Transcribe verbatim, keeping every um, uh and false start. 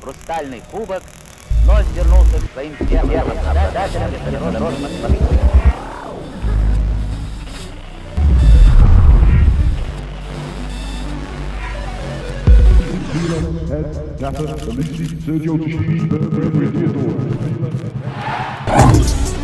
хрустальный кубок, но вернулся к своим первым обладателям международных спортсменов. That's a